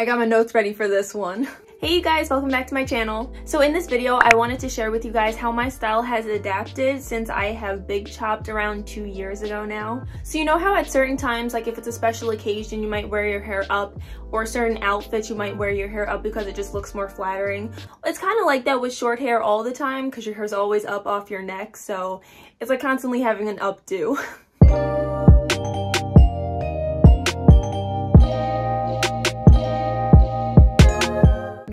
I got my notes ready for this one. Hey you guys, welcome back to my channel. So in this video, I wanted to share with you guys how my style has adapted since I have big chopped around 2 years ago now. So you know how at certain times, like if it's a special occasion, you might wear your hair up, or certain outfits you might wear your hair up because it just looks more flattering. It's kind of like that with short hair all the time because your hair's always up off your neck. So it's like constantly having an updo.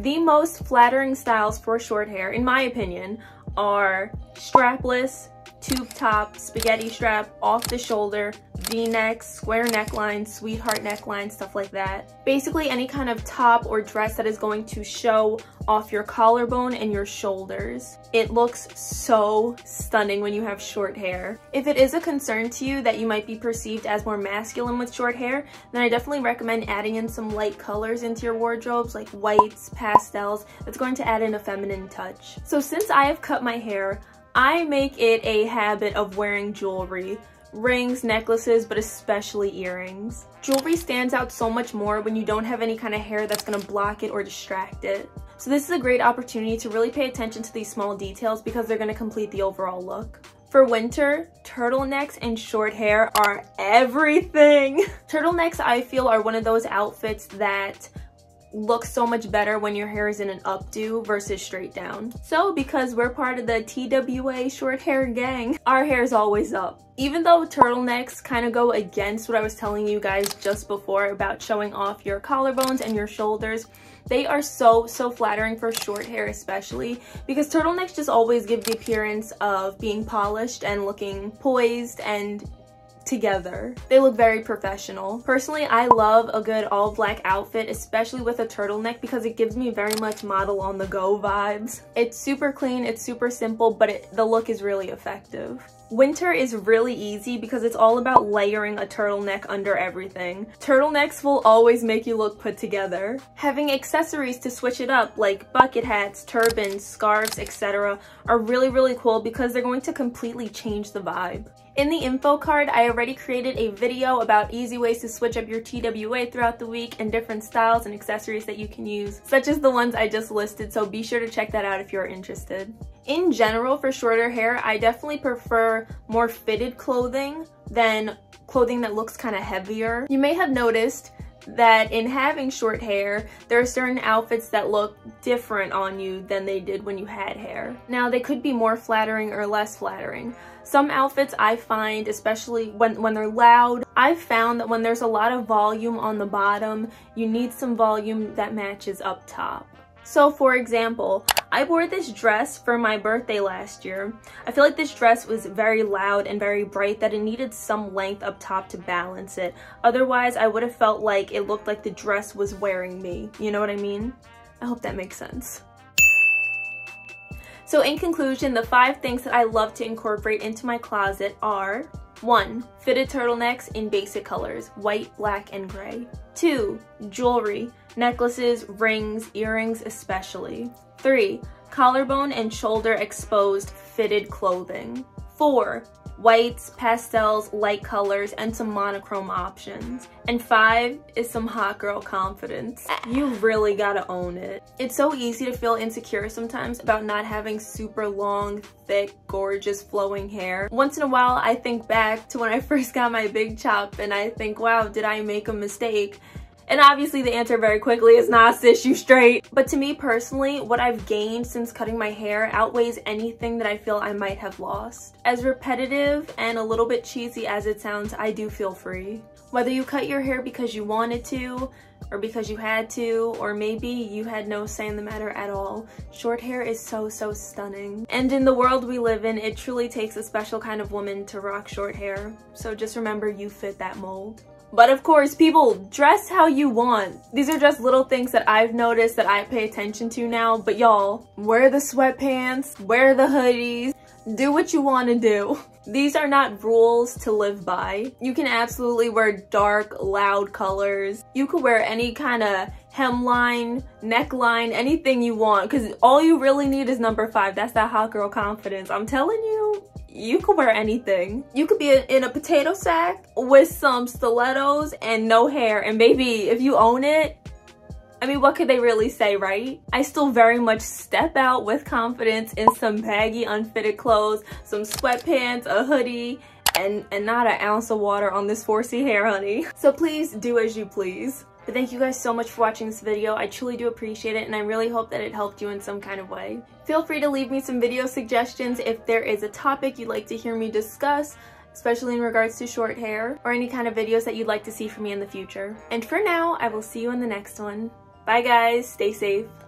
The most flattering styles for short hair, in my opinion, are strapless, tube top, spaghetti strap, off the shoulder, v-necks, square necklines, sweetheart necklines, stuff like that. Basically any kind of top or dress that is going to show off your collarbone and your shoulders. It looks so stunning when you have short hair. If it is a concern to you that you might be perceived as more masculine with short hair, then I definitely recommend adding in some light colors into your wardrobes, like whites, pastels. That's going to add in a feminine touch. So since I have cut my hair, I make it a habit of wearing jewelry. Rings, necklaces, but especially earrings. Jewelry stands out so much more when you don't have any kind of hair that's going to block it or distract it. So this is a great opportunity to really pay attention to these small details because they're going to complete the overall look. For winter, turtlenecks and short hair are everything. Turtlenecks, I feel, are one of those outfits that look so much better when your hair is in an updo versus straight down. So because we're part of the TWA short hair gang, our hair is always up. Even though turtlenecks kind of go against what I was telling you guys just before about showing off your collarbones and your shoulders, they are so flattering for short hair especially, because turtlenecks just always give the appearance of being polished and looking poised and together. They look very professional. Personally, I love a good all black outfit, especially with a turtleneck, because it gives me very much model on the go vibes. It's super clean, it's super simple, but the look is really effective. Winter is really easy because it's all about layering a turtleneck under everything. Turtlenecks will always make you look put together. Having accessories to switch it up, like bucket hats, turbans, scarves, etc., are really cool because they're going to completely change the vibe. In the info card, I already created a video about easy ways to switch up your TWA throughout the week and different styles and accessories that you can use, such as the ones I just listed, so be sure to check that out if you're interested. In general, for shorter hair, I definitely prefer more fitted clothing than clothing that looks kind of heavier. You may have noticed that in having short hair, there are certain outfits that look different on you than they did when you had hair. Now, they could be more flattering or less flattering. Some outfits I find, especially when they're loud, I've found that when there's a lot of volume on the bottom, you need some volume that matches up top. So for example, I wore this dress for my birthday last year. I feel like this dress was very loud and very bright that it needed some length up top to balance it. Otherwise, I would have felt like it looked like the dress was wearing me. You know what I mean? I hope that makes sense. So in conclusion, the 5 things that I love to incorporate into my closet are: 1. Fitted turtlenecks in basic colors, white, black, and gray. 2. Jewelry, necklaces, rings, earrings especially. 3. Collarbone and shoulder exposed fitted clothing. 4. Whites, pastels, light colors, and some monochrome options. And 5 is some hot girl confidence. You really gotta own it. It's so easy to feel insecure sometimes about not having super long, thick, gorgeous, flowing hair. Once in a while, I think back to when I first got my big chop and I think, wow, did I make a mistake? And obviously the answer very quickly is nah, sis, you straight. But to me personally, what I've gained since cutting my hair outweighs anything that I feel I might have lost. As repetitive and a little bit cheesy as it sounds, I do feel free. Whether you cut your hair because you wanted to, or because you had to, or maybe you had no say in the matter at all, short hair is so stunning. And in the world we live in, it truly takes a special kind of woman to rock short hair. So just remember, you fit that mold. But of course, people, dress how you want. These are just little things that I've noticed that I pay attention to now, but y'all, wear the sweatpants, wear the hoodies, do what you want to do. These are not rules to live by. You can absolutely wear dark, loud colors. You could wear any kind of hemline, neckline, anything you want, because all you really need is number 5. That's that hot girl confidence. I'm telling you. You could wear anything. You could be in a potato sack with some stilettos and no hair, and maybe if you own it, I mean, what could they really say, right? I still very much step out with confidence in some baggy, unfitted clothes, some sweatpants, a hoodie, and not an ounce of water on this 4c hair, honey. So please do as you please. But thank you guys so much for watching this video. I truly do appreciate it, and I really hope that it helped you in some kind of way. Feel free to leave me some video suggestions if there is a topic you'd like to hear me discuss, especially in regards to short hair, or any kind of videos that you'd like to see from me in the future. And for now, I will see you in the next one. Bye guys, stay safe.